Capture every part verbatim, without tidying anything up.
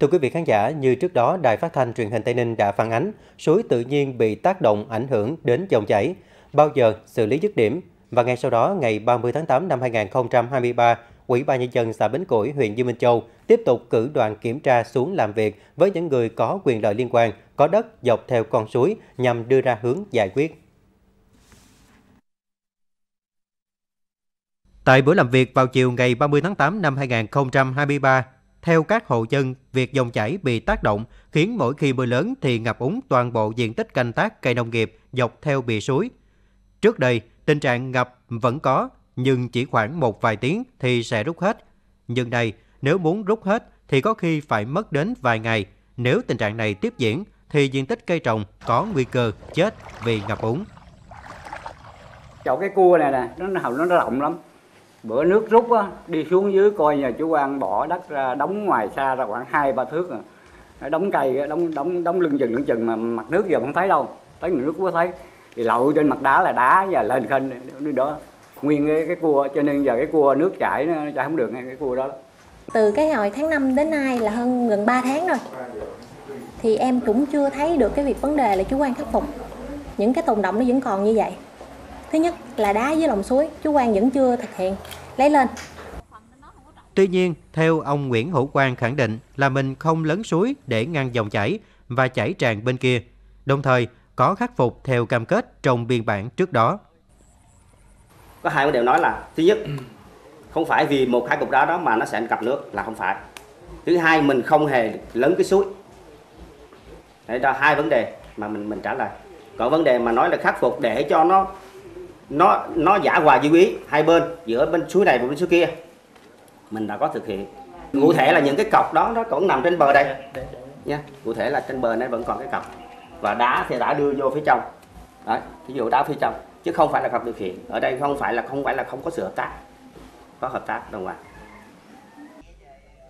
Thưa quý vị khán giả, như trước đó, Đài Phát thanh Truyền hình Tây Ninh đã phản ánh suối tự nhiên bị tác động ảnh hưởng đến dòng chảy, bao giờ xử lý dứt điểm. Và ngay sau đó, ngày ba mươi tháng tám năm hai nghìn không trăm hai mươi ba, Ủy ban Nhân dân xã Bến Củi, huyện Dương Minh Châu tiếp tục cử đoàn kiểm tra xuống làm việc với những người có quyền lợi liên quan, có đất dọc theo con suối nhằm đưa ra hướng giải quyết. Tại buổi làm việc vào chiều ngày ba mươi tháng tám năm hai nghìn không trăm hai mươi ba, theo các hộ dân, việc dòng chảy bị tác động khiến mỗi khi mưa lớn thì ngập úng toàn bộ diện tích canh tác cây nông nghiệp dọc theo bìa suối. Trước đây, tình trạng ngập vẫn có, nhưng chỉ khoảng một vài tiếng thì sẽ rút hết. Nhưng đây, nếu muốn rút hết thì có khi phải mất đến vài ngày. Nếu tình trạng này tiếp diễn thì diện tích cây trồng có nguy cơ chết vì ngập úng. Chỗ cái cua này nè, nó hầu nó rộng lắm. Bữa nước rút á, đi xuống dưới coi nhà chú Quang bỏ đất ra đóng ngoài xa ra khoảng hai ba thước rồi. Đóng cây, đóng đóng đóng lưng chừng lưng chừng mà mặt nước giờ không thấy đâu. Tới nước mới thấy. Thì lậu trên mặt đá là đá và lên khênh đó. Nguyên cái, cái cua, cho nên giờ cái cua nước chảy nó chảy không được ngay cái cua đó. Từ cái hồi tháng năm đến nay là hơn gần ba tháng rồi. Thì em cũng chưa thấy được cái việc vấn đề là chú Quang khắc phục. Những cái tồn động nó vẫn còn như vậy. Thứ nhất là đá dưới lòng suối, chú Quang vẫn chưa thực hiện lấy lên. Tuy nhiên, theo ông Nguyễn Hữu Quang khẳng định là mình không lấn suối để ngăn dòng chảy và chảy tràn bên kia. Đồng thời, có khắc phục theo cam kết trong biên bản trước đó. Có hai vấn đề nói là, thứ nhất, không phải vì một hai cục đá đó mà nó sẽ gặp nước là không phải. Thứ hai, mình không hề lấn cái suối. Đấy là hai vấn đề mà mình mình trả lời. Còn vấn đề mà nói là khắc phục để cho nó nó nó giả hòa dư ý hai bên, giữa bên suối này và bên suối kia, mình đã có thực hiện. Cụ thể là những cái cọc đó nó cũng nằm trên bờ đây nha, cụ thể là trên bờ này vẫn còn cái cọc, và đá thì đã đưa vô phía trong đấy, ví dụ đá phía trong, chứ không phải là cọc điều khiển. Ở đây không phải là không phải là không có sự hợp tác, có hợp tác đồng loạt.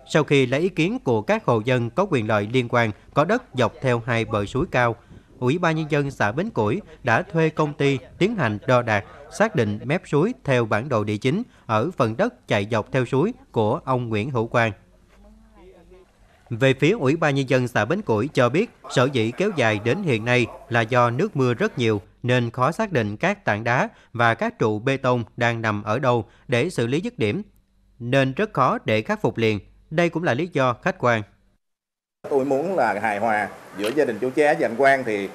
Sau khi lấy ý kiến của các hộ dân có quyền lợi liên quan, có đất dọc theo hai bờ suối cao, Ủy ban Nhân dân xã Bến Củi đã thuê công ty tiến hành đo đạc, xác định mép suối theo bản đồ địa chính ở phần đất chạy dọc theo suối của ông Nguyễn Hữu Quang. Về phía Ủy ban Nhân dân xã Bến Củi cho biết, sở dĩ kéo dài đến hiện nay là do nước mưa rất nhiều nên khó xác định các tảng đá và các trụ bê tông đang nằm ở đâu để xử lý dứt điểm, nên rất khó để khắc phục liền. Đây cũng là lý do khách quan. Tôi muốn là hài hòa giữa gia đình chú Chế và anh Quang thì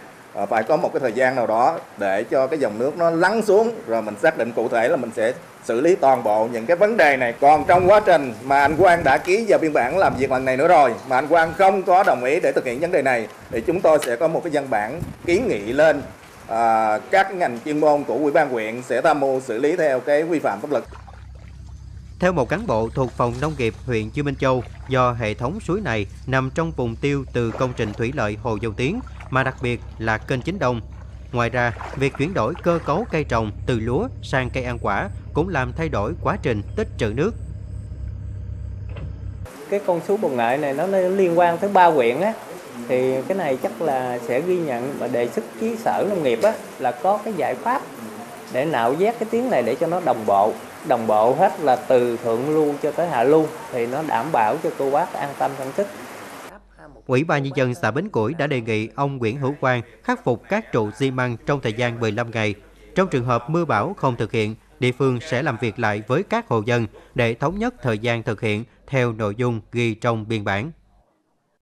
phải có một cái thời gian nào đó để cho cái dòng nước nó lắng xuống, rồi mình xác định cụ thể là mình sẽ xử lý toàn bộ những cái vấn đề này. Còn trong quá trình mà anh Quang đã ký vào biên bản làm việc lần này nữa rồi mà anh Quang không có đồng ý để thực hiện vấn đề này thì chúng tôi sẽ có một cái văn bản kiến nghị lên à, các ngành chuyên môn của Ủy ban huyện sẽ tham mưu xử lý theo cái vi phạm pháp luật. Theo một cán bộ thuộc phòng nông nghiệp huyện Chư Minh Châu, do hệ thống suối này nằm trong vùng tiêu từ công trình thủy lợi hồ Dầu Tiếng, mà đặc biệt là kênh Chính Đông. Ngoài ra, việc chuyển đổi cơ cấu cây trồng từ lúa sang cây ăn quả cũng làm thay đổi quá trình tích trữ nước. Cái con suối Bồn Lợi này nó liên quan tới ba huyện á, thì cái này chắc là sẽ ghi nhận và đề xuất với sở nông nghiệp á, là có cái giải pháp để nạo vét cái tiếng này để cho nó đồng bộ. Đồng bộ hết là từ thượng lưu cho tới hạ lưu thì nó đảm bảo cho cô bác an tâm sản xuất. Ủy ban Nhân dân xã Bến Củi đã đề nghị ông Nguyễn Hữu Quang khắc phục các trụ xi măng trong thời gian mười lăm ngày. Trong trường hợp mưa bão không thực hiện, địa phương sẽ làm việc lại với các hộ dân để thống nhất thời gian thực hiện theo nội dung ghi trong biên bản.